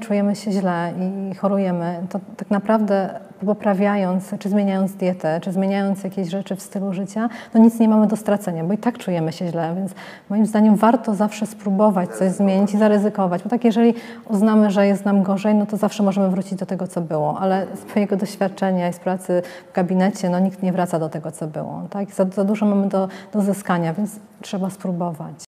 Czujemy się źle i chorujemy, to tak naprawdę poprawiając, czy zmieniając dietę, czy zmieniając jakieś rzeczy w stylu życia, to nic nie mamy do stracenia, bo i tak czujemy się źle, więc moim zdaniem warto zawsze spróbować coś zmienić i zaryzykować, bo tak jeżeli uznamy, że jest nam gorzej, no to zawsze możemy wrócić do tego, co było, ale z mojego doświadczenia i z pracy w gabinecie, no nikt nie wraca do tego, co było, tak? Za dużo mamy do zyskania, więc trzeba spróbować.